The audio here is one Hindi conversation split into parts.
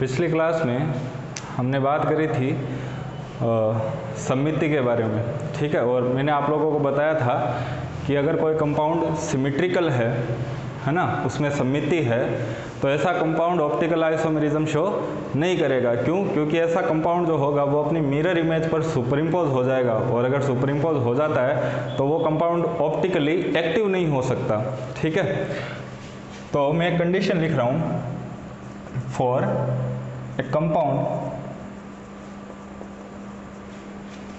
पिछली क्लास में हमने बात करी थी सममिति के बारे में, ठीक है। और मैंने आप लोगों को बताया था कि अगर कोई कंपाउंड सिमेट्रिकल है ना, उसमें सममिति है, तो ऐसा कंपाउंड ऑप्टिकल आइसोमेरिज्म शो नहीं करेगा। क्यों? क्योंकि ऐसा कंपाउंड जो होगा वो अपनी मिरर इमेज पर सुपरिम्पोज हो जाएगा, और अगर सुपरिम्पोज हो जाता है तो वो कंपाउंड ऑप्टिकली एक्टिव नहीं हो सकता, ठीक है। तो मैं कंडीशन लिख रहा हूँ, for a compound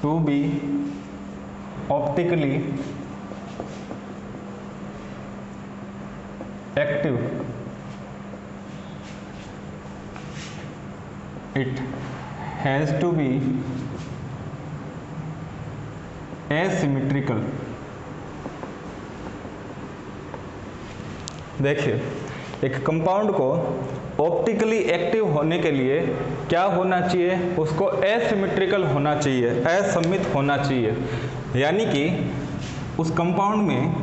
to be optically active it has to be asymmetrical। देखिए, एक कंपाउंड को ऑप्टिकली एक्टिव होने के लिए क्या होना चाहिए? उसको एसिमेट्रिकल होना चाहिए, असममित होना चाहिए, यानी कि उस कंपाउंड में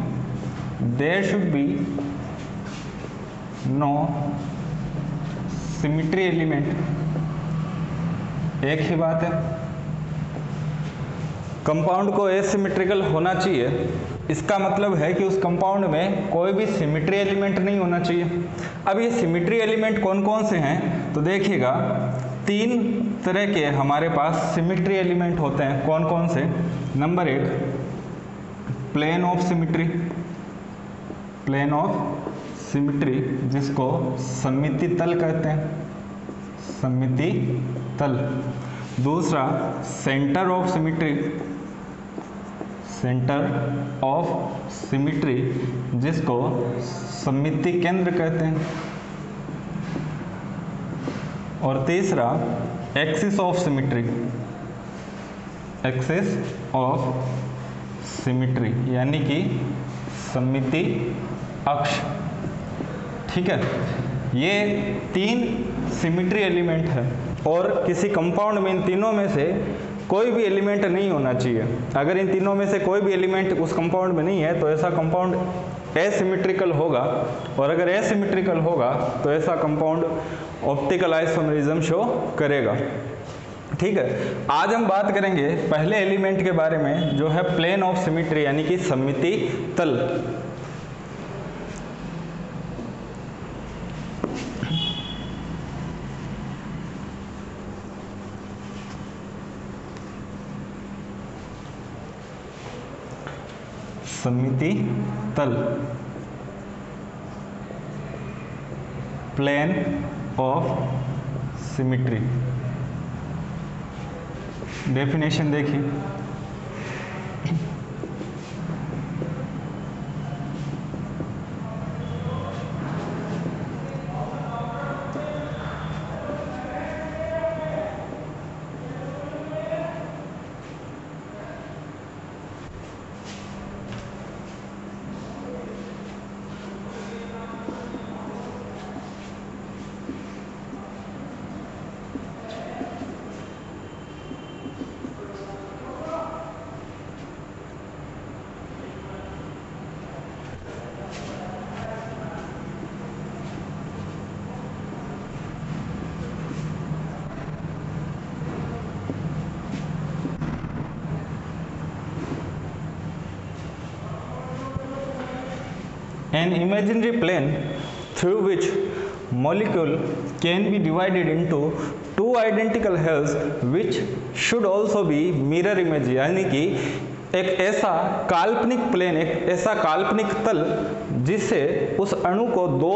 there should be no symmetry element. एक ही बात है, कंपाउंड को एसिमेट्रिकल होना चाहिए, इसका मतलब है कि उस कंपाउंड में कोई भी सिमेट्री एलिमेंट नहीं होना चाहिए। अब ये सिमेट्री एलिमेंट कौन कौन से हैं? तो देखिएगा, तीन तरह के हमारे पास सिमेट्री एलिमेंट होते हैं। कौन कौन से? नंबर एक, plane of symmetry, plane of symmetry जिसको सममिति तल कहते हैं, सममिति तल। दूसरा, centre of symmetry, centre of symmetry जिसको सममिति केंद्र कहते हैं। और तीसरा, axis of symmetry, axis of symmetry यानी कि सममिति अक्ष, ठीक है। ये तीन सिमेट्री एलिमेंट है, और किसी कंपाउंड में इन तीनों में से कोई भी एलिमेंट नहीं होना चाहिए। अगर इन तीनों में से कोई भी एलिमेंट उस कंपाउंड में नहीं है तो ऐसा कंपाउंड एसिमेट्रिकल होगा, और अगर एसिमेट्रिकल होगा तो ऐसा कंपाउंड ऑप्टिकल आइसोमेरिज्म शो करेगा, ठीक है। आज हम बात करेंगे पहले एलिमेंट के बारे में जो है प्लेन ऑफ सिमेट्री यानी कि सममिति तल। सममिति तल, प्लेन ऑफ सिमेट्री। डेफिनेशन देखिए, an imaginary plane through which molecule can be divided into two identical hells which should also be mirror image। यानी कि एक ऐसा काल्पनिक प्लेन, एक ऐसा काल्पनिक तल जिससे उस अणु को दो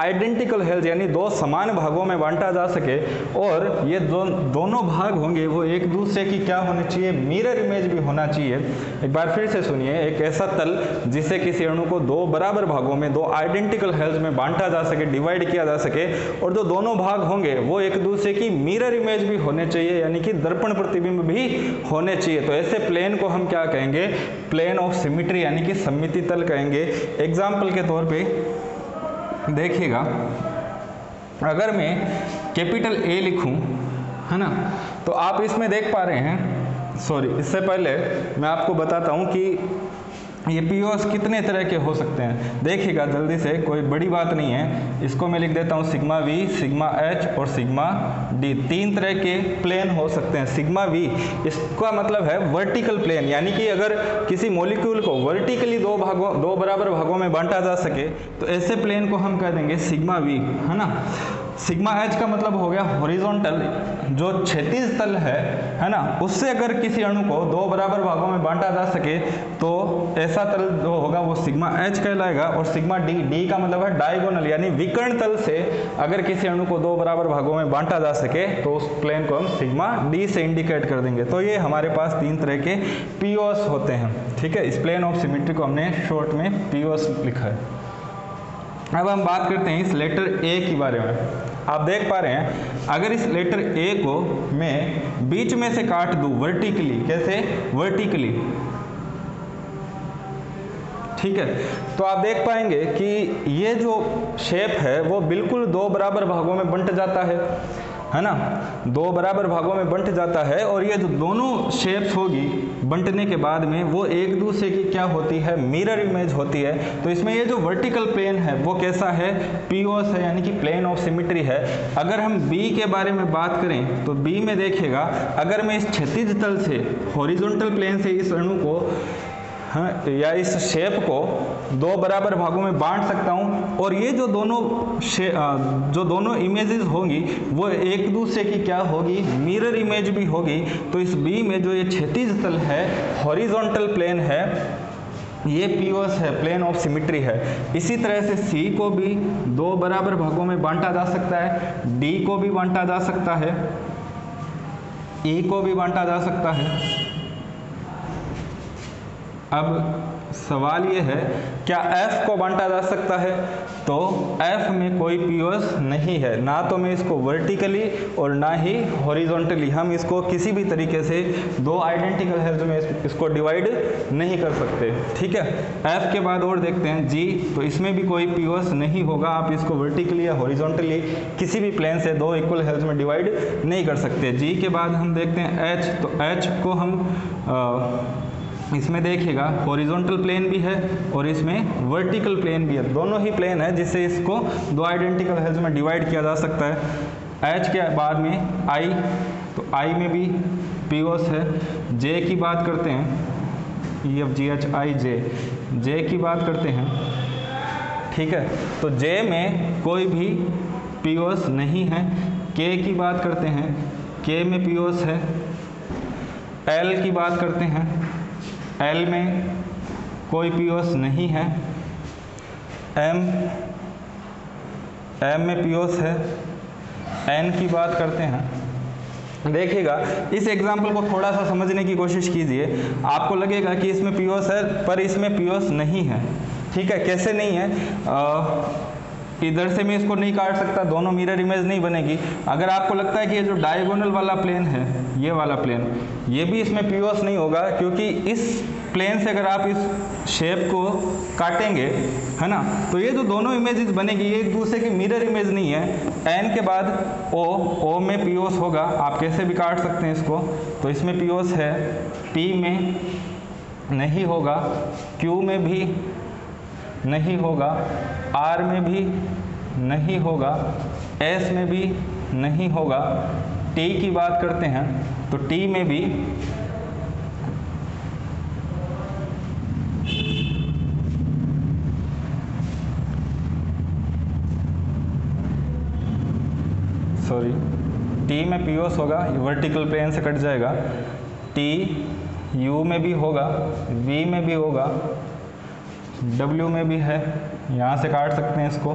आइडेंटिकल हेल्स यानी दो समान भागों में बांटा जा सके, और ये दोनों भाग होंगे वो एक दूसरे की क्या होने चाहिए? मिरर इमेज भी होना चाहिए। एक बार फिर से सुनिए, एक ऐसा तल जिससे किसी अणु को दो बराबर भागों में, दो आइडेंटिकल हेल्स में बांटा जा सके, डिवाइड किया जा सके, और जो दोनों भाग होंगे वो एक दूसरे की मिरर इमेज भी होने चाहिए यानी कि दर्पण प्रतिबिंब भी होने चाहिए। तो ऐसे प्लेन को हम क्या कहेंगे? प्लेन ऑफ सिमेट्री यानी कि सममिति तल कहेंगे। एग्जाम्पल के तौर पे देखिएगा, अगर मैं कैपिटल ए लिखूं, है ना, तो आप इसमें देख पा रहे हैं। सॉरी, इससे पहले मैं आपको बताता हूं कि ये पीओस कितने तरह के हो सकते हैं देखिएगा जल्दी से, कोई बड़ी बात नहीं है। इसको मैं लिख देता हूँ सिग्मा वी, सिग्मा एच और सिग्मा डी, तीन तरह के प्लेन हो सकते हैं। सिग्मा वी इसका मतलब है वर्टिकल प्लेन, यानी कि अगर किसी मॉलिक्यूल को वर्टिकली दो बराबर भागों में बांटा जा सके तो ऐसे प्लेन को हम कह देंगे सिग्मा वी, है ना। सिग्मा एच का मतलब हो गया हॉरिजॉन्टल, जो क्षैतिज तल है ना, उससे अगर किसी अणु को दो बराबर भागों में बांटा जा सके तो ऐसा तल जो होगा वो सिग्मा एच कहलाएगा। और सिग्मा डी, डी का मतलब है डायगोनल, यानी विकर्ण तल से अगर किसी अणु को दो बराबर भागों में बांटा जा सके तो उस प्लेन को हम सिग्मा डी से इंडिकेट कर देंगे। तो ये हमारे पास तीन तरह के पीओएस होते हैं, ठीक है। इस प्लेन ऑफ सिमेट्री को हमने शॉर्ट में पीओएस लिखा है। अब हम बात करते हैं इस लेटर ए के बारे में। आप देख पा रहे हैं अगर इस लेटर ए को मैं बीच में से काट दूं वर्टिकली, कैसे वर्टिकली, ठीक है, तो आप देख पाएंगे कि ये जो शेप है वो बिल्कुल दो बराबर भागों में बंट जाता है ना, दो बराबर भागों में बंट जाता है। और ये जो दोनों शेप्स होगी बंटने के बाद में वो एक दूसरे की क्या होती है, मिरर इमेज होती है। तो इसमें ये जो वर्टिकल प्लेन है वो कैसा है, पीओएस है, यानी कि प्लेन ऑफ सिमेट्री है। अगर हम बी के बारे में बात करें तो बी में देखिएगा अगर मैं इस क्षैतिज तल से हॉरिजॉन्टल प्लेन से इस अणु को या इस शेप को दो बराबर भागों में बांट सकता हूं और ये जो दोनों इमेजेस होंगी वो एक दूसरे की क्या होगी, मिरर इमेज भी होगी। तो इस बी में जो ये क्षैतिज तल है, हॉरिजॉन्टल प्लेन है, ये पीओएस है, प्लेन ऑफ सिमेट्री है। इसी तरह से सी को भी दो बराबर भागों में बांटा जा सकता है, डी को भी बांटा जा सकता है, ई को भी बांटा जा सकता है। अब सवाल ये है क्या F को बांटा जा सकता है, तो F में कोई पीओएस नहीं है, ना तो मैं इसको वर्टिकली और ना ही हॉरिजॉन्टली, हम इसको किसी भी तरीके से दो आइडेंटिकल है जो मैं इसको डिवाइड नहीं कर सकते, ठीक है। F के बाद और देखते हैं G, तो इसमें भी कोई पीओएस नहीं होगा, आप इसको वर्टिकली या हॉरिजॉन्टली किसी भी प्लेन से दो इक्वल हेल्थ में डिवाइड नहीं कर सकते। G के बाद हम देखते हैं H, तो H को हम इसमें देखिएगा हॉरिजॉन्टल प्लेन भी है और इसमें वर्टिकल प्लेन भी है, दोनों ही प्लेन है जिससे इसको दो आइडेंटिकल हेल्थ में डिवाइड किया जा सकता है। एच के बाद में आई, तो आई में भी पीओएस है। जे की बात करते हैं, E F G H I जे, जे की बात करते हैं, ठीक है, तो जे में कोई भी पीओएस नहीं है। के की बात करते हैं, के में पीओएस है। एल की बात करते हैं, एल में कोई पीओएस नहीं है। एम, एम में पीओएस है। एन की बात करते हैं, देखिएगा इस एग्जाम्पल को थोड़ा सा समझने की कोशिश कीजिए, आपको लगेगा कि इसमें पीओएस है पर इसमें पीओएस नहीं है, ठीक है। कैसे नहीं है, इधर से मैं इसको नहीं काट सकता, दोनों मिरर इमेज नहीं बनेगी। अगर आपको लगता है कि ये जो डायगोनल वाला प्लेन है, ये वाला प्लेन, ये भी इसमें पीओएस नहीं होगा क्योंकि इस प्लेन से अगर आप इस शेप को काटेंगे, है ना, तो ये जो दोनों इमेजेस बनेगी ये एक दूसरे की मिरर इमेज नहीं है। एन के बाद ओ, ओ में पीओएस होगा, आप कैसे भी काट सकते हैं इसको, तो इसमें पीओएस है। पी में नहीं होगा, क्यू में भी नहीं होगा, आर में भी नहीं होगा, एस में भी नहीं होगा। टी की बात करते हैं, तो टी में भी टी में पीओएस होगा, वर्टिकल प्लेन से कट जाएगा। टी यू में भी होगा, वी में भी होगा, W में भी है, यहाँ से काट सकते हैं इसको।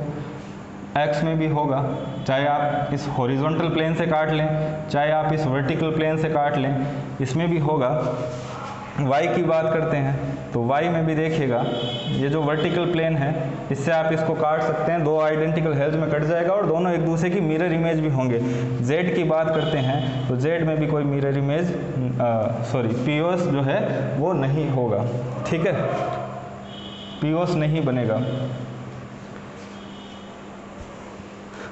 X में भी होगा, चाहे आप इस हॉरिजॉन्टल प्लेन से काट लें चाहे आप इस वर्टिकल प्लेन से काट लें, इसमें भी होगा। Y की बात करते हैं, तो Y में भी देखिएगा ये जो वर्टिकल प्लेन है इससे आप इसको काट सकते हैं, दो आइडेंटिकल हेल्थ में कट जाएगा और दोनों एक दूसरे की मिरर इमेज भी होंगे। Z की बात करते हैं, तो Z में भी कोई मिरर इमेज पीओएस जो है वो नहीं होगा, ठीक है, पीओएस नहीं बनेगा।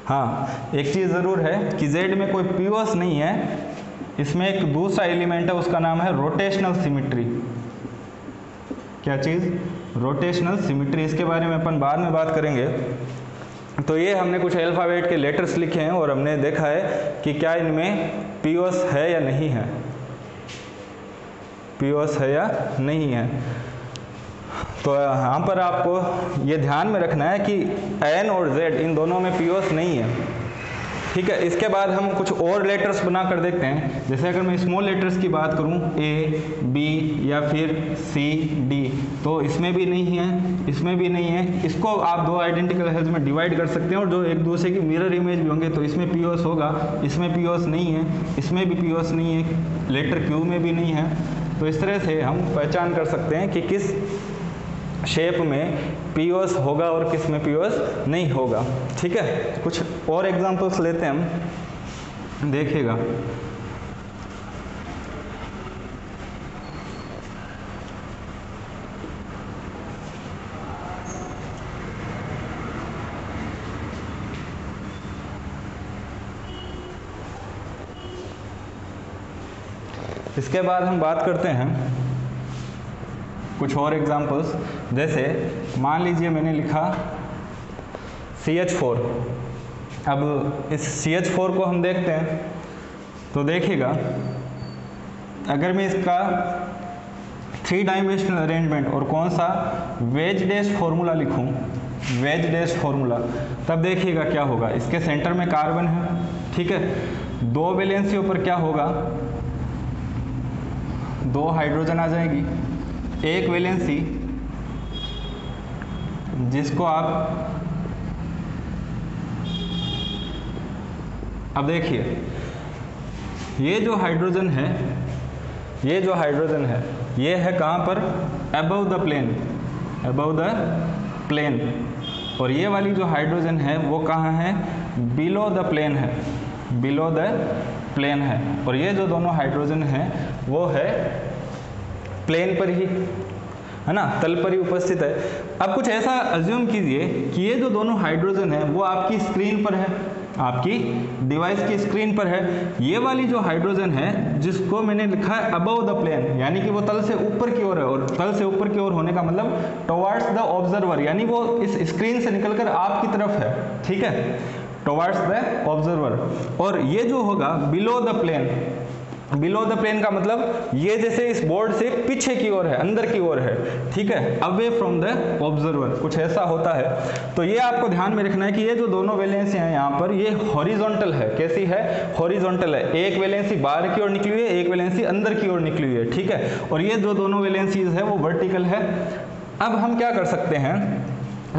हाँ, एक चीज़ ज़रूर है कि जेड में कोई पीओएस नहीं है, इसमें एक दूसरा एलिमेंट है उसका नाम है रोटेशनल सिमेट्री। क्या चीज़, रोटेशनल सिमेट्री। इसके बारे में अपन बाद में बात करेंगे। तो ये हमने कुछ अल्फ़ाबेट के लेटर्स लिखे हैं और हमने देखा है कि क्या इनमें पीओस है या नहीं है, पीओस है या नहीं है। तो यहाँ पर आपको ये ध्यान में रखना है कि एन और जेड इन दोनों में पीओस नहीं है, ठीक है। इसके बाद हम कुछ और लेटर्स बना कर देखते हैं। जैसे अगर मैं स्मॉल लेटर्स की बात करूं, ए, बी या फिर सी, डी, तो इसमें भी नहीं है, इसमें भी नहीं है। इसको आप दो आइडेंटिकल हेल्थ में डिवाइड कर सकते हैं और जो एक दूसरे की मिरर इमेज भी होंगे। तो इसमें पीओस होगा, इसमें पीओस नहीं है, इसमें भी पीओस नहीं है, लेटर क्यू में भी नहीं है। तो इस तरह से हम पहचान कर सकते हैं कि किस शेप में पीओस होगा और किस में पीओस नहीं होगा, ठीक है। कुछ और एग्जांपल्स लेते हैं हम, देखिएगा। इसके बाद हम बात करते हैं कुछ और एग्जाम्पल्स। जैसे मान लीजिए मैंने लिखा CH4। अब इस CH4 को हम देखते हैं तो देखिएगा, अगर मैं इसका 3 डायमेंशनल अरेंजमेंट और कौन सा वेज डैश फॉर्मूला लिखूं, वेज डैश फॉर्मूला, तब देखिएगा क्या होगा। इसके सेंटर में कार्बन है, ठीक है। दो वैलेंसी पर क्या होगा, दो हाइड्रोजन आ जाएगी, एक वैलेंसी जिसको आप, अब देखिए ये जो हाइड्रोजन है, ये जो हाइड्रोजन है ये है कहाँ पर, above the plane, above the plane. और ये वाली जो हाइड्रोजन है वो कहाँ है, बिलो द प्लेन है, बिलो द प्लेन है। और ये जो दोनों हाइड्रोजन हैं वो है प्लेन पर ही, है ना, तल पर ही उपस्थित है। अब कुछ ऐसा अज्यूम कीजिए कि ये जो दोनों हाइड्रोजन है वो आपकी स्क्रीन पर है, आपकी डिवाइस की स्क्रीन पर है। ये वाली जो हाइड्रोजन है जिसको मैंने लिखा है अबव द प्लेन, यानी कि वो तल से ऊपर की ओर है। और तल से ऊपर की ओर होने का मतलब टुवर्ड्स द ऑब्जर्वर, यानी वो इस स्क्रीन से निकलकर आपकी तरफ है, ठीक है, टुवर्ड्स द ऑब्जर्वर। और ये जो होगा below the plane, below the plane का मतलब ये जैसे इस बोर्ड से पीछे की ओर है, अंदर की ओर है, ठीक है, अवे फ्रॉम द ऑब्जर्वर, कुछ ऐसा होता है। तो ये आपको ध्यान में रखना है कि ये जो दोनों वैलेंसी हैं यहाँ पर, ये हॉरिजॉन्टल है। कैसी है, हॉरिजॉन्टल है। एक वैलेंसी बाहर की ओर निकली हुई है, एक वैलेंसी अंदर की ओर निकली हुई है, ठीक है। और ये जो दोनों वैलेंसीज है वो वर्टिकल है। अब हम क्या कर सकते हैं,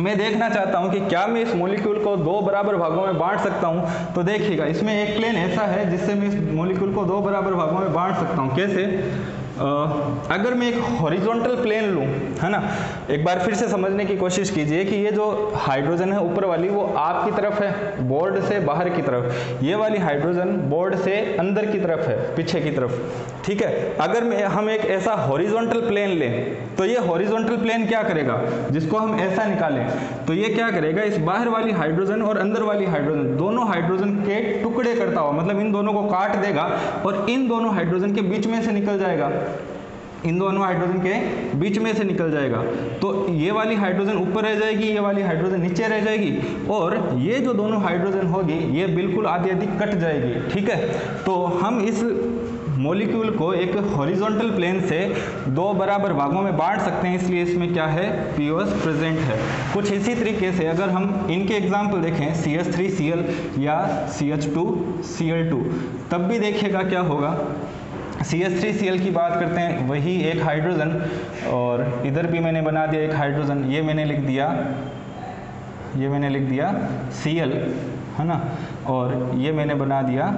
मैं देखना चाहता हूं कि क्या मैं इस मॉलिक्यूल को दो बराबर भागों में बांट सकता हूं। तो देखिएगा इसमें एक प्लेन ऐसा है जिससे मैं इस मॉलिक्यूल को दो बराबर भागों में बांट सकता हूं। कैसे, अगर मैं एक हॉरिजॉन्टल प्लेन लूं, है ना। एक बार फिर से समझने की कोशिश कीजिए कि ये जो हाइड्रोजन है ऊपर वाली वो आपकी तरफ है, बोर्ड से बाहर की तरफ। ये वाली हाइड्रोजन बोर्ड से अंदर की तरफ है, पीछे की तरफ, ठीक है। अगर हम एक ऐसा हॉरिजॉन्टल प्लेन लें तो ये हॉरिजॉन्टल प्लेन क्या करेगा, जिसको हम ऐसा निकालें तो ये क्या करेगा, इस बाहर वाली हाइड्रोजन और अंदर वाली हाइड्रोजन दोनों हाइड्रोजन के टुकड़े करता हुआ, मतलब इन दोनों को काट देगा और इन दोनों हाइड्रोजन के बीच में से निकल जाएगा, इन दोनों हाइड्रोजन के बीच में से निकल जाएगा। तो ये वाली हाइड्रोजन ऊपर रह जाएगी, ये वाली हाइड्रोजन नीचे रह जाएगी और ये जो दोनों हाइड्रोजन होगी ये बिल्कुल आधी आधी कट जाएगी, ठीक है। तो हम इस मॉलिक्यूल को एक हॉरिजॉन्टल प्लेन से दो बराबर भागों में बांट सकते हैं, इसलिए इसमें क्या है, पीओएस प्रेजेंट है। कुछ इसी तरीके से अगर हम इनके एग्जाम्पल देखें, CH3Cl या CH2Cl2, तब भी देखिएगा क्या होगा। CH3Cl की बात करते हैं, वही एक हाइड्रोजन, और इधर भी मैंने बना दिया एक हाइड्रोजन, ये मैंने लिख दिया, ये मैंने लिख दिया Cl, है ना, और ये मैंने बना दिया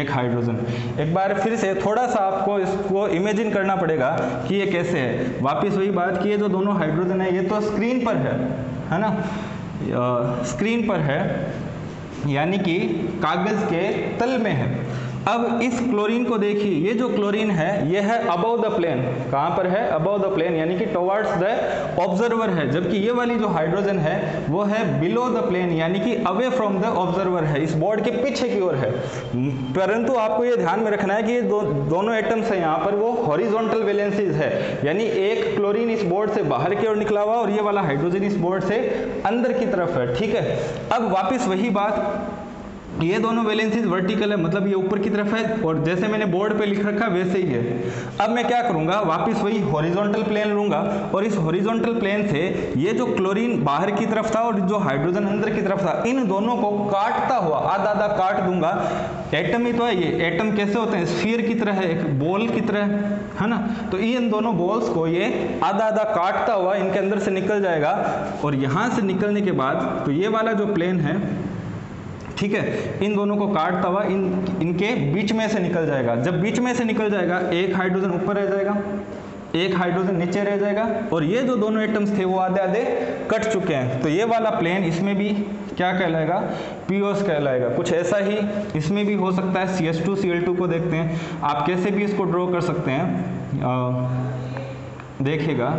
एक हाइड्रोजन। एक बार फिर से थोड़ा सा आपको इसको इमेजिन करना पड़ेगा कि ये कैसे है। वापस वही बात कि ये जो दोनों हाइड्रोजन है ये तो स्क्रीन पर है ना, स्क्रीन पर है, यानी कि कागज़ के तल में है। अब इस क्लोरीन को देखिए, ये जो क्लोरीन है ये है अबव द प्लेन, कहाँ पर है? अबव द प्लेन, यानी कि टुवर्ड्स द ऑब्जर्वर है, जबकि ये वाली जो हाइड्रोजन है वो है बिलो द प्लेन, यानी कि अवे फ्रॉम द ऑब्जर्वर है, इस बोर्ड के पीछे की ओर है। परंतु आपको ये ध्यान में रखना है कि ये दोनों एटम्स हैं यहाँ पर, वो हॉरिजॉन्टल वैलेंसीज है, यानी एक क्लोरीन इस बोर्ड से बाहर की ओर निकला हुआ और ये वाला हाइड्रोजन इस बोर्ड से अंदर की तरफ है। ठीक है, अब वापस वही बात, ये दोनों वैलेंसीज वर्टिकल है, मतलब ये ऊपर की तरफ है और जैसे मैंने बोर्ड पे लिख रखा वैसे ही है। अब मैं क्या करूंगा, वापस वही हॉरिजॉन्टल प्लेन लूंगा और इस हॉरिजॉन्टल प्लेन से ये जो क्लोरीन बाहर की तरफ था और जो हाइड्रोजन अंदर की तरफ था, इन दोनों को काटता हुआ आधा आधा काट दूंगा। एटम ही तो है ये, एटम कैसे होते हैं? स्फीयर की तरह है, एक बॉल की तरह है ना, तो इन दोनों बॉल्स को ये आधा आधा काटता हुआ इनके अंदर से निकल जाएगा और यहाँ से निकलने के बाद तो ये वाला जो प्लेन है, ठीक है, इन दोनों को काटता हुआ इनके बीच में से निकल जाएगा। जब बीच में से निकल जाएगा, एक हाइड्रोजन ऊपर रह जाएगा, एक हाइड्रोजन नीचे रह जाएगा और ये जो दोनों एटम्स थे वो आधे आधे कट चुके हैं। तो ये वाला प्लेन इसमें भी क्या कहलाएगा? पीओएस कहलाएगा। कुछ ऐसा ही इसमें भी हो सकता है। CH2 Cl2 को देखते हैं, आप कैसे भी इसको ड्रॉ कर सकते हैं। देखिएगा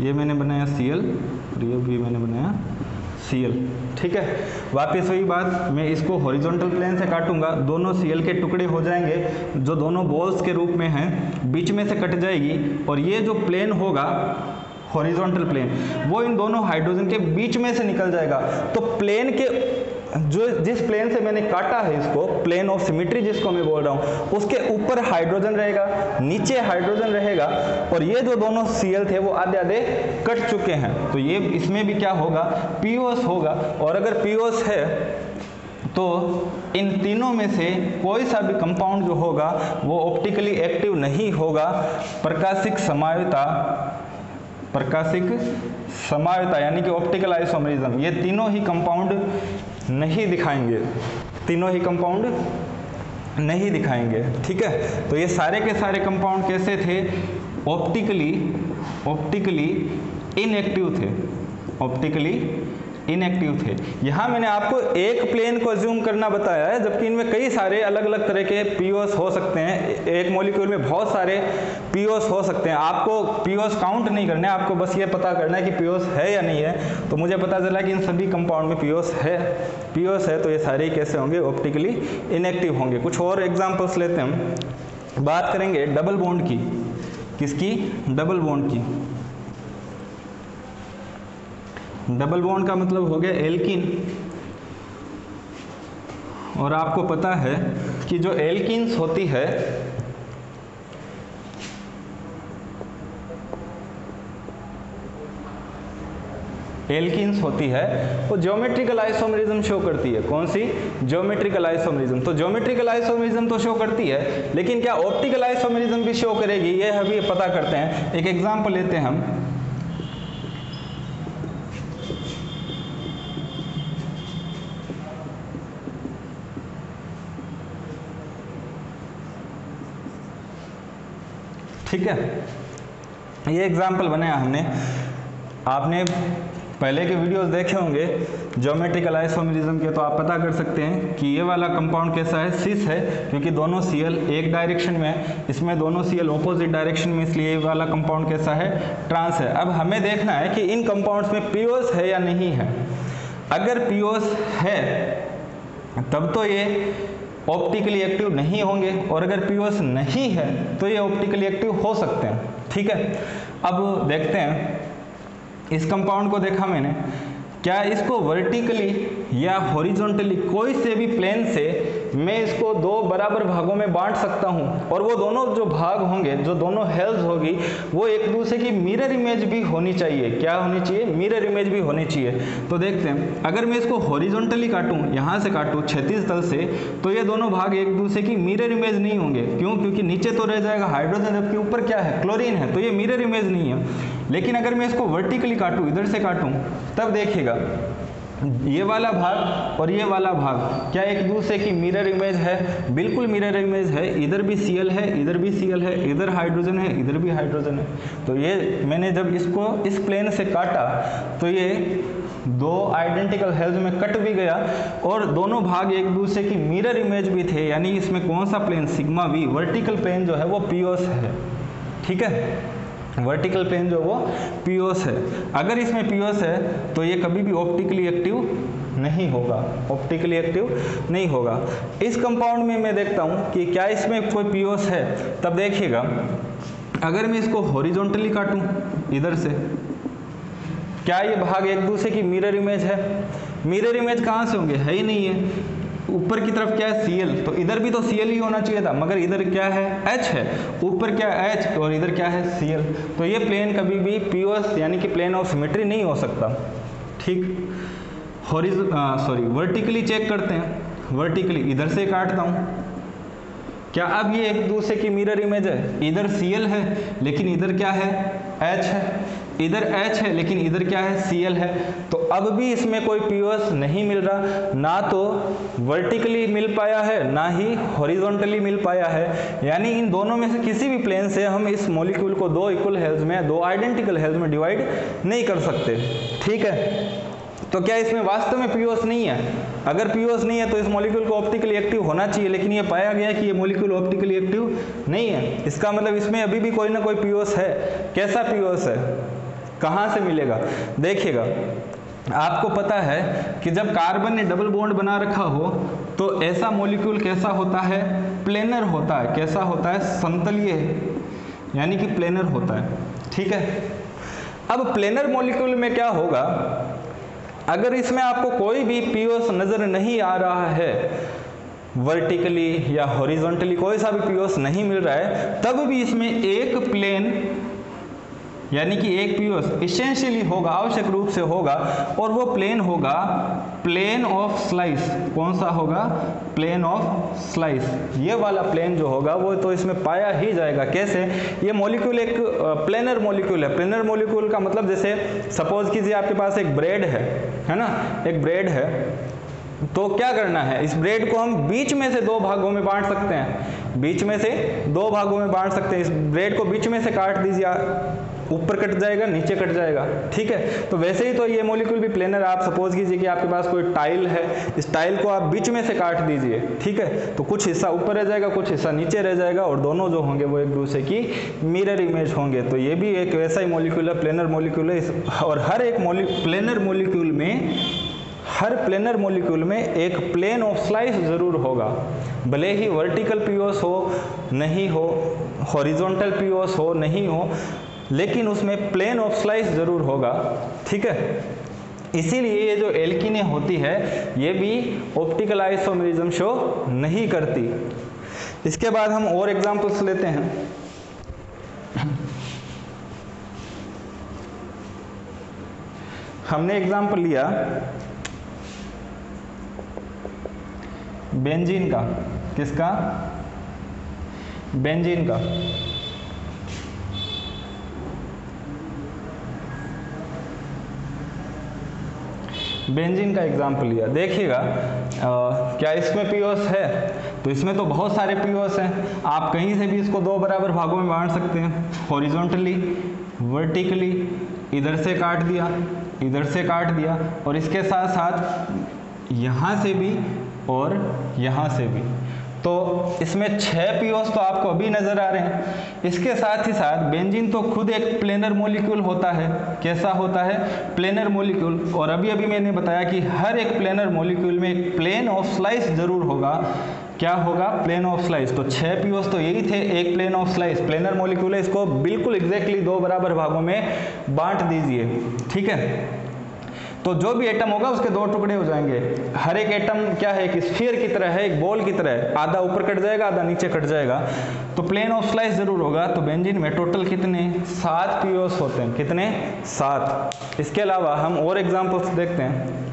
ये मैंने बनाया Cl और ये भी मैंने बनाया Cl, ठीक है। वापस वही बात, मैं इसको हॉरिजॉन्टल प्लेन से काटूंगा, दोनों Cl के टुकड़े हो जाएंगे जो दोनों बॉल्स के रूप में हैं, बीच में से कट जाएगी और ये जो प्लेन होगा हॉरिजॉन्टल प्लेन वो इन दोनों हाइड्रोजन के बीच में से निकल जाएगा। तो प्लेन के जो जिस प्लेन से मैंने काटा है इसको, प्लेन ऑफ सिमेट्री जिसको मैं बोल रहा हूँ, उसके ऊपर हाइड्रोजन रहेगा, नीचे हाइड्रोजन रहेगा और ये जो दोनों Cl थे वो आधे आधे कट चुके हैं। तो ये इसमें भी क्या होगा? POS होगा। और अगर POS है तो इन तीनों में से कोई सा भी कंपाउंड जो होगा वो ऑप्टिकली एक्टिव नहीं होगा। प्रकाशिक समायता यानी कि ऑप्टिकल आइसोमरिज्म, ये तीनों ही कंपाउंड नहीं दिखाएंगे, ठीक है। तो ये सारे के सारे कंपाउंड कैसे थे? ऑप्टिकली इनएक्टिव थे, यहाँ मैंने आपको एक प्लेन को अज्यूम करना बताया है, जबकि इनमें कई सारे अलग अलग तरह के POS हो सकते हैं। एक मॉलिक्यूल में बहुत सारे POS हो सकते हैं। आपको POS काउंट नहीं करना है, आपको बस ये पता करना है कि POS है या नहीं है। तो मुझे पता चला कि इन सभी कंपाउंड में POS है, तो ये सारे कैसे होंगे? ऑप्टिकली इनएक्टिव होंगे। कुछ और एग्जाम्पल्स लेते हैं, बात करेंगे डबल बॉन्ड की। किसकी? डबल बॉन्ड की। डबल बॉन्ड का मतलब हो गया एल्किन, और आपको पता है कि जो एल्किन्स होती है वो ज्योमेट्रिकल आइसोमरिज्म शो करती है। कौन सी? Geometrical isomerism. तो ज्योमेट्रिकल आइसोमरिज्म तो शो करती है, लेकिन क्या ऑप्टिकल आइसोमरिज्म भी शो करेगी? ये अभी पता करते हैं। एक एग्जाम्पल लेते हैं हम। ठीक है, ये एग्जाम्पल बनाया हमने, आपने पहले के वीडियोस देखे होंगे ज्योमेट्रिकल आइसोमरिज्म के, तो आप पता कर सकते हैं कि ये वाला कंपाउंड कैसा है? सिस है, क्योंकि दोनों Cl एक डायरेक्शन में है, इसमें दोनों Cl ऑपोजिट डायरेक्शन में, इसलिए ये वाला कंपाउंड कैसा है? ट्रांस है। अब हमें देखना है कि इन कंपाउंड्स में POS है या नहीं है। अगर POS है तब तो ये ऑप्टिकली एक्टिव नहीं होंगे, और अगर POS नहीं है तो ये ऑप्टिकली एक्टिव हो सकते हैं। ठीक है, अब देखते हैं, इस कंपाउंड को देखा मैंने, क्या इसको वर्टिकली या हॉरिजॉन्टली कोई से भी प्लेन से मैं इसको दो बराबर भागों में बांट सकता हूं, और वो दोनों जो भाग होंगे, जो दोनों हेल्स होगी, वो एक दूसरे की मिरर इमेज भी होनी चाहिए। क्या होनी चाहिए? मिरर इमेज भी होनी चाहिए। तो देखते हैं, अगर मैं इसको हॉरिजॉन्टली काटूं, यहाँ से काटूं क्षैतिज तल से, तो ये दोनों भाग एक दूसरे की मिरर इमेज नहीं होंगे। क्यों? क्योंकि नीचे तो रह जाएगा हाइड्रोजन, जबकि ऊपर क्या है? क्लोरीन है, तो ये मिरर इमेज नहीं है। लेकिन अगर मैं इसको वर्टिकली काटूं, इधर से काटूं, तब देखिएगा ये वाला भाग और ये वाला भाग क्या एक दूसरे की मिरर इमेज है? बिल्कुल मिरर इमेज है। इधर भी Cl है, इधर भी Cl है, इधर हाइड्रोजन है, इधर भी हाइड्रोजन है। तो ये मैंने जब इसको इस प्लेन से काटा तो ये दो आइडेंटिकल हेल्स में कट भी गया और दोनों भाग एक दूसरे की मिरर इमेज भी थे, यानी इसमें कौन सा plane sigma V vertical plane जो है वो पीओस है। ठीक है, वर्टिकल प्लेन जो वो पीओस है। अगर इसमें पीओस है तो ये कभी भी ऑप्टिकली एक्टिव नहीं होगा, ऑप्टिकली एक्टिव नहीं होगा। इस कंपाउंड में मैं देखता हूँ कि क्या इसमें कोई पीओस है। तब देखिएगा, अगर मैं इसको हॉरिजॉन्टली काटूं इधर से, क्या ये भाग एक दूसरे की मिरर इमेज है? मिरर इमेज कहाँ से होंगे, है ही नहीं है। ऊपर की तरफ क्या है, Cl, तो इधर भी तो Cl ही होना चाहिए था, मगर इधर क्या है, H है। ऊपर क्या H और इधर क्या है, Cl। तो ये प्लेन कभी भी पीओस यानी कि प्लेन ऑफ सिमेट्री नहीं हो सकता। ठीक, वर्टिकली चेक करते हैं। वर्टिकली इधर से काटता हूँ, क्या अब ये एक दूसरे की मिरर इमेज है? इधर Cl है लेकिन इधर क्या है, H है। इधर H है लेकिन इधर क्या है, Cl है। तो अब भी इसमें कोई पीओएस नहीं मिल रहा, ना तो वर्टिकली मिल पाया है ना ही हॉरिजॉन्टली मिल पाया है। यानी इन दोनों में से किसी भी प्लेन से हम इस मॉलिक्यूल को दो इक्वल हेल्स में, दो आइडेंटिकल हेल्स में डिवाइड नहीं कर सकते। ठीक है, तो क्या इसमें वास्तव में पीओएस नहीं है? अगर पीओएस नहीं है तो इस मॉलिक्यूल को ऑप्टिकली एक्टिव होना चाहिए, लेकिन ये पाया गया कि ये मॉलिक्यूल ऑप्टिकली एक्टिव नहीं है। इसका मतलब इसमें अभी भी कोई ना कोई पीओएस है। कैसा पीओएस है, कहाँ से मिलेगा? देखिएगा, आपको पता है कि जब कार्बन ने डबल बॉन्ड बना रखा हो तो ऐसा मॉलिक्यूल कैसा होता है, प्लेनर होता है। कैसा होता है, समतलीय, यानी कि प्लेनर होता है। ठीक है, अब प्लेनर मॉलिक्यूल में क्या होगा, अगर इसमें आपको कोई भी पीओएस नज़र नहीं आ रहा है, वर्टिकली या हॉरिजॉन्टली कोई सा भी पीओएस नहीं मिल रहा है, तब भी इसमें एक प्लेन यानी कि एक पीओएस इसेंशियली होगा, आवश्यक रूप से होगा, और वो प्लेन होगा प्लेन ऑफ स्लाइस। कौन सा होगा, प्लेन ऑफ स्लाइस। ये वाला प्लेन जो होगा वो तो इसमें पाया ही जाएगा। कैसे, ये मॉलिक्यूल एक प्लेनर मॉलिक्यूल है। प्लेनर मॉलिक्यूल का मतलब, जैसे सपोज कीजिए आपके पास एक ब्रेड है ना, एक ब्रेड है, तो क्या करना है, इस ब्रेड को हम बीच में से दो भागों में बांट सकते हैं। बीच में से दो भागों में बांट सकते हैं। इस ब्रेड को बीच में से काट दीजिए, ऊपर कट जाएगा नीचे कट जाएगा। ठीक है, तो वैसे ही तो ये मॉलिक्यूल भी प्लेनर। आप सपोज कीजिए कि आपके पास कोई टाइल है, इस टाइल को आप बीच में से काट दीजिए। ठीक है, तो कुछ हिस्सा ऊपर रह जाएगा कुछ हिस्सा नीचे रह जाएगा, और दोनों जो होंगे वो एक दूसरे की मिरर इमेज होंगे। तो ये भी एक वैसा ही मॉलिक्यूल है, प्लेनर मॉलिक्यूल है। और हर एक प्लेनर मॉलिक्यूल में, हर प्लेनर मॉलिक्यूल में एक प्लेन ऑफ स्लाइस ज़रूर होगा, भले ही वर्टिकल पीओएस हो नहीं हो, हॉरिजॉन्टल पीओएस हो नहीं हो, लेकिन उसमें प्लेन ऑफ स्लाइस ज़रूर होगा। ठीक है, इसीलिए ये जो एल्कीनें होती है ये भी ऑप्टिकल आइसोमेरिज्म शो नहीं करती। इसके बाद हम और एग्जाम्पल्स लेते हैं। हमने एग्जाम्पल लिया बेंजीन का। किसका? बेंजीन का। बेंजीन का एग्जाम्पल लिया। देखिएगा, क्या इसमें पीओएस है? तो इसमें तो बहुत सारे पीओएस हैं। आप कहीं से भी इसको दो बराबर भागों में बांट सकते हैं, हॉरिजॉन्टली, वर्टिकली, इधर से काट दिया इधर से काट दिया, और इसके साथ साथ यहाँ से भी और यहाँ से भी। तो इसमें 6 पीओएस तो आपको अभी नज़र आ रहे हैं। इसके साथ ही साथ बेंजीन तो खुद एक प्लेनर मॉलिक्यूल होता है। कैसा होता है, प्लेनर मॉलिक्यूल। और अभी अभी मैंने बताया कि हर एक प्लेनर मॉलिक्यूल में एक प्लेन ऑफ स्लाइस ज़रूर होगा। क्या होगा, प्लेन ऑफ स्लाइस। तो 6 पीओएस तो यही थे, एक plane of slice. Planar molecule है, इसको बिल्कुल एग्जैक्टली दो बराबर भागों में बांट दीजिए। ठीक है, तो जो भी एटम होगा उसके दो टुकड़े हो जाएंगे। हर एक एटम क्या है, एक स्फीयर की तरह है, एक बॉल की तरह है, आधा ऊपर कट जाएगा आधा नीचे कट जाएगा। तो प्लेन ऑफ स्लाइस जरूर होगा। तो बेंजीन में टोटल कितने 7 पीओएस होते हैं, कितने 7। इसके अलावा हम और एग्जाम्पल्स देखते हैं।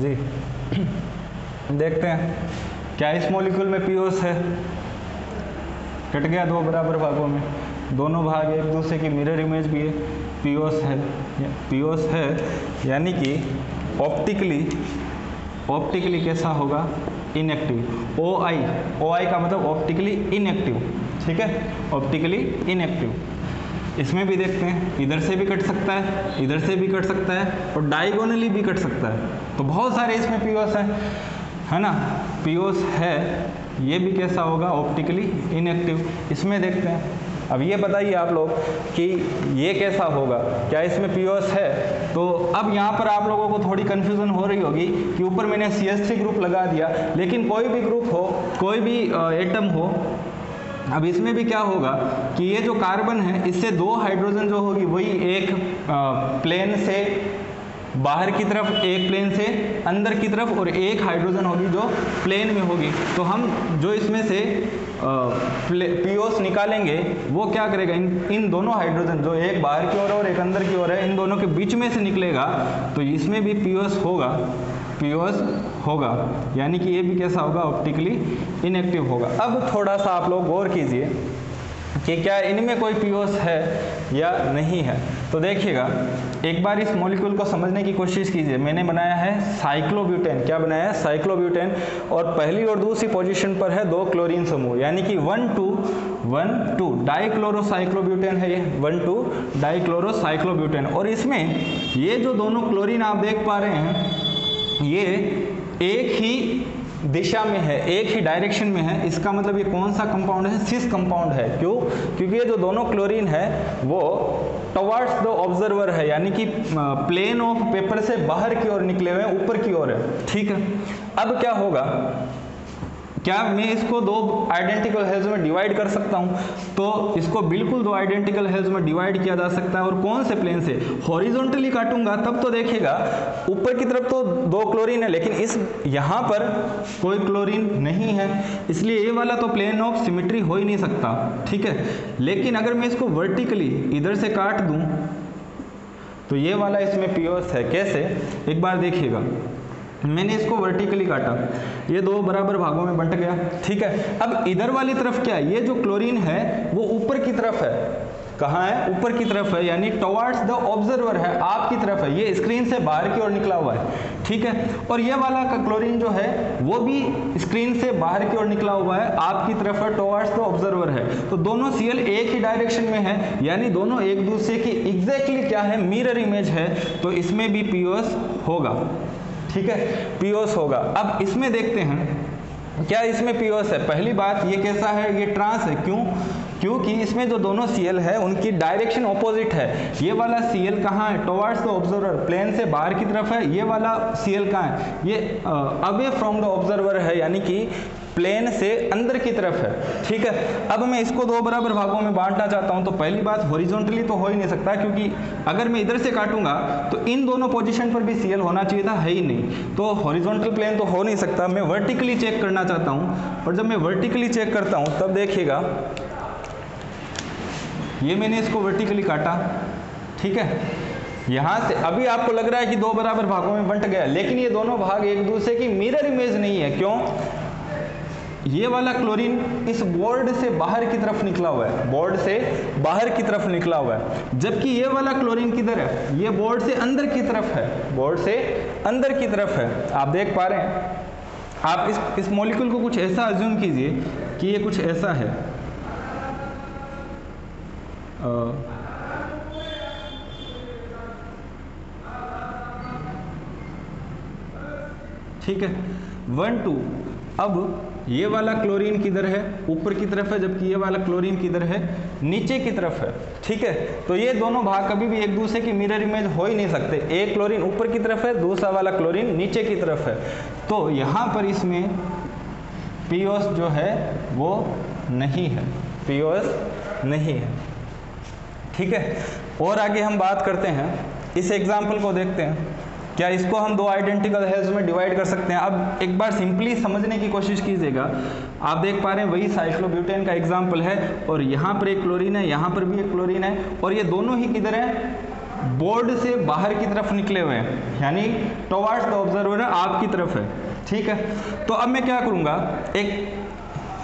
जी। देखते हैं क्या इस मॉलिक्यूल में पीओएस है। कट गया दो बराबर भागों में, दोनों भाग एक दूसरे की मिरर इमेज भी है, पीओएस है, पीओएस है। यानी कि ऑप्टिकली कैसा होगा, इनएक्टिव। ओआई का मतलब ऑप्टिकली इनएक्टिव, ठीक है, ऑप्टिकली इनएक्टिव। इसमें भी देखते हैं, इधर से भी कट सकता है, इधर से भी कट सकता है और डायगोनली भी कट सकता है। तो बहुत सारे इसमें पीओएस है ना, पीओएस है। ये भी कैसा होगा, ऑप्टिकली इनएक्टिव। इसमें देखते हैं। अब ये बताइए आप लोग कि ये कैसा होगा, क्या इसमें पीओएस है। तो अब यहाँ पर आप लोगों को थोड़ी कन्फ्यूज़न हो रही होगी कि ऊपर मैंने CH3 ग्रुप लगा दिया, लेकिन कोई भी ग्रुप हो, कोई भी एटम हो, अब इसमें भी क्या होगा कि ये जो कार्बन है इससे दो हाइड्रोजन जो होगी वही एक प्लेन से बाहर की तरफ, एक प्लेन से अंदर की तरफ, और एक हाइड्रोजन होगी जो प्लेन में होगी। तो हम जो इसमें से पीओएस निकालेंगे वो क्या करेगा, इन दोनों हाइड्रोजन जो एक बाहर की ओर और एक अंदर की ओर है, इन दोनों के बीच में से निकलेगा। तो इसमें भी पीओएस होगा, पीओएस होगा। यानी कि ये भी कैसा होगा, ऑप्टिकली इनएक्टिव होगा। अब थोड़ा सा आप लोग गौर कीजिए कि क्या इनमें कोई पीओएस है या नहीं है। तो देखिएगा, एक बार इस मॉलिक्यूल को समझने की कोशिश कीजिए। मैंने बनाया है साइक्लोब्यूटेन, क्या बनाया है, साइक्लोब्यूटेन, और पहली और दूसरी पोजीशन पर है दो क्लोरीन समूह, यानी कि 1,2,1,2 डाइक्लोरोसाइक्लोब्यूटेन है ये, 1,2 डाइक्लोरोसाइक्लोब्यूटेन। और इसमें ये जो दोनों क्लोरीन आप देख पा रहे हैं ये एक ही दिशा में है, एक ही डायरेक्शन में है। इसका मतलब ये कौन सा कंपाउंड है, सिस कंपाउंड है। क्यों, क्योंकि ये जो दोनों क्लोरीन है वो टवर्ड्स द ऑब्जर्वर है, यानी कि प्लेन ऑफ पेपर से बाहर की ओर निकले हुए हैं, ऊपर की ओर है, ठीक है। अब क्या होगा, क्या मैं इसको दो आइडेंटिकल हेल्स में डिवाइड कर सकता हूं? तो इसको बिल्कुल दो आइडेंटिकल हेल्स में डिवाइड किया जा सकता है। और कौन से प्लेन से, हॉरिजॉन्टली काटूंगा तब तो देखेगा ऊपर की तरफ तो दो क्लोरीन है, लेकिन इस यहाँ पर कोई क्लोरीन नहीं है, इसलिए ये वाला तो प्लेन ऑफ सिमेट्री हो ही नहीं सकता, ठीक है। लेकिन अगर मैं इसको वर्टिकली इधर से काट दूँ तो ये वाला इसमें पीओएस है। कैसे, एक बार देखिएगा, मैंने इसको वर्टिकली काटा, ये दो बराबर भागों में बंट गया, ठीक है। अब इधर वाली तरफ क्या है, ये जो क्लोरीन है वो ऊपर की तरफ है, कहाँ है, ऊपर की तरफ है, यानी टुवर्ड्स द ऑब्जर्वर है, आपकी तरफ है, ये स्क्रीन से बाहर की ओर निकला हुआ है, ठीक है। और ये वाला का क्लोरीन जो है वो भी स्क्रीन से बाहर की ओर निकला हुआ है, आपकी तरफ है, टुवर्ड्स द ऑब्जर्वर है। तो दोनों Cl एक ही डायरेक्शन में है, यानी दोनों एक दूसरे की एग्जैक्टली क्या है, मिरर इमेज है। तो इसमें भी पीओएस होगा, ठीक है, पीओएस होगा। अब इसमें देखते हैं क्या इसमें पीओएस है। पहली बात, ये कैसा है, ये ट्रांस है। क्यों, क्योंकि इसमें जो दोनों Cl है उनकी डायरेक्शन ऑपोजिट है। ये वाला Cl कहाँ है, टुवर्ड्स द ऑब्जर्वर, प्लेन से बाहर की तरफ है। ये वाला Cl कहाँ है, ये अवे फ्रॉम द ऑब्जर्वर है, यानी कि प्लेन से अंदर की तरफ है, ठीक है। अब मैं इसको दो बराबर भागों में बांटना चाहता हूं, तो पहली बात हॉरिजॉन्टली तो हो ही नहीं सकता, क्योंकि अगर मैं इधर से काटूंगा तो इन दोनों पोजीशन पर भी Cl होना चाहिए था, है ही नहीं। तो हॉरिजॉन्टल प्लेन तो हो नहीं सकता, मैं वर्टिकली चेक करना चाहता हूं। और जब मैं वर्टिकली चेक करता हूं तब देखिएगा, ये मैंने इसको वर्टिकली काटा, ठीक है, यहाँ से अभी आपको लग रहा है कि दो बराबर भागों में बंट गया, लेकिन ये दोनों भाग एक दूसरे की मिरर इमेज नहीं है। क्यों, ये वाला क्लोरीन इस बोर्ड से बाहर की तरफ निकला हुआ है, बोर्ड से बाहर की तरफ निकला हुआ है, जबकि ये वाला क्लोरीन किधर है, ये बोर्ड से अंदर की तरफ है, बोर्ड से अंदर की तरफ है। आप देख पा रहे हैं। आप इस मॉलिक्यूल को कुछ ऐसा अज्यूम कीजिए कि ये कुछ ऐसा है, ठीक है, 1,2। अब ये वाला क्लोरीन किधर है, ऊपर की तरफ है, जबकि ये वाला क्लोरीन किधर है, नीचे की तरफ है, ठीक है। तो ये दोनों भाग कभी भी एक दूसरे की मिरर इमेज हो ही नहीं सकते। एक क्लोरीन ऊपर की तरफ है, दूसरा वाला क्लोरीन नीचे की तरफ है। तो यहाँ पर इसमें पीओएस जो है वो नहीं है, पीओएस नहीं है, ठीक है। और आगे हम बात करते हैं, इस एग्जाम्पल को देखते हैं, क्या इसको हम दो आइडेंटिकल हेल्स में डिवाइड कर सकते हैं। अब एक बार सिंपली समझने की कोशिश कीजिएगा। आप देख पा रहे हैं वही साइक्लोब्यूटेन का एग्जाम्पल है, और यहाँ पर एक क्लोरीन है, यहाँ पर भी एक क्लोरीन है, और ये दोनों ही किधर है, बोर्ड से बाहर की तरफ निकले हुए हैं, यानी टुवर्ड्स द ऑब्जर्वर आपकी तरफ है। ठीक है, तो अब मैं क्या करूँगा, एक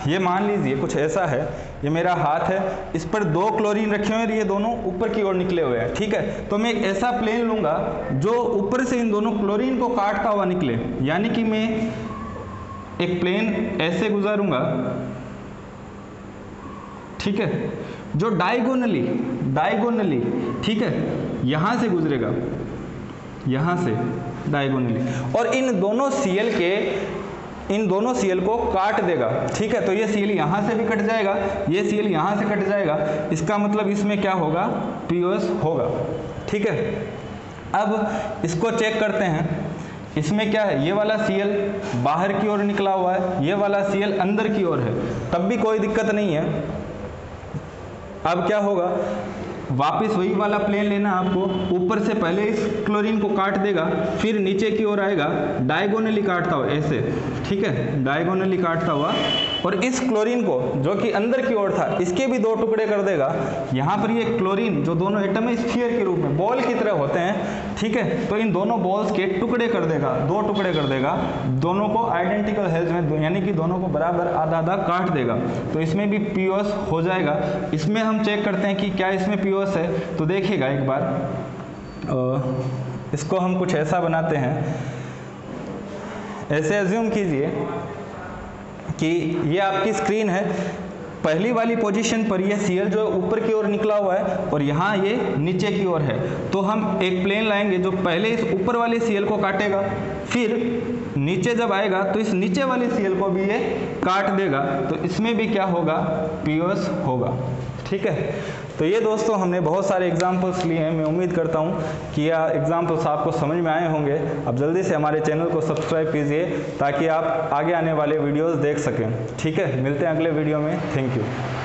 ये मान लीजिए कुछ ऐसा है, ये मेरा हाथ है, इस पर दो क्लोरीन रखे हुए हैं, ये दोनों ऊपर की ओर निकले हुए हैं। ठीक है, तो मैं एक ऐसा प्लेन लूँगा जो ऊपर से इन दोनों क्लोरीन को काटता हुआ निकले, यानी कि मैं एक प्लेन ऐसे गुजारूँगा, ठीक है, जो डायगोनली ठीक है यहाँ से गुजरेगा, यहाँ से डायगोनली, और इन दोनों सीएल को काट देगा। ठीक है, तो ये सीएल यहाँ से भी कट जाएगा, ये सीएल यहाँ से कट जाएगा, इसका मतलब इसमें क्या होगा, पीओएस होगा। ठीक है, अब इसको चेक करते हैं, इसमें क्या है, ये वाला सीएल बाहर की ओर निकला हुआ है, ये वाला सीएल अंदर की ओर है, तब भी कोई दिक्कत नहीं है। अब क्या होगा, वापस वही वाला प्लेन लेना आपको, ऊपर से पहले इस क्लोरीन को काट देगा, फिर नीचे की ओर आएगा, डायगोनली काटता हुआ ऐसे, ठीक है, डायगोनली काटता हुआ, और इस क्लोरीन को जो कि अंदर की ओर था, इसके भी दो टुकड़े कर देगा। यहाँ पर ये क्लोरीन जो दोनों एटम है स्फीयर के रूप में बॉल की तरह होते हैं, ठीक है, तो इन दोनों बॉल्स के टुकड़े कर देगा, दो टुकड़े कर देगा, दोनों को आइडेंटिकल हेल्थ में, यानी कि दोनों को बराबर आधा आधा काट देगा, तो इसमें भी पीओएस हो जाएगा। इसमें हम चेक करते हैं कि क्या इसमें पीओएस है, तो देखिएगा एक बार, इसको हम कुछ ऐसा बनाते हैं, ऐसे एज्यूम कीजिए कि ये आपकी स्क्रीन है, पहली वाली पोजीशन पर ये सीएल जो ऊपर की ओर निकला हुआ है और यहाँ ये नीचे की ओर है, तो हम एक प्लेन लाएंगे जो पहले इस ऊपर वाले सीएल को काटेगा, फिर नीचे जब आएगा तो इस नीचे वाले सीएल को भी ये काट देगा, तो इसमें भी क्या होगा, पीओएस होगा। ठीक है, तो ये दोस्तों हमने बहुत सारे एग्जाम्पल्स लिए हैं, मैं उम्मीद करता हूँ कि यह एग्जाम्पल्स आपको समझ में आए होंगे। अब जल्दी से हमारे चैनल को सब्सक्राइब कीजिए ताकि आप आगे आने वाले वीडियोस देख सकें। ठीक है, मिलते हैं अगले वीडियो में, थैंक यू।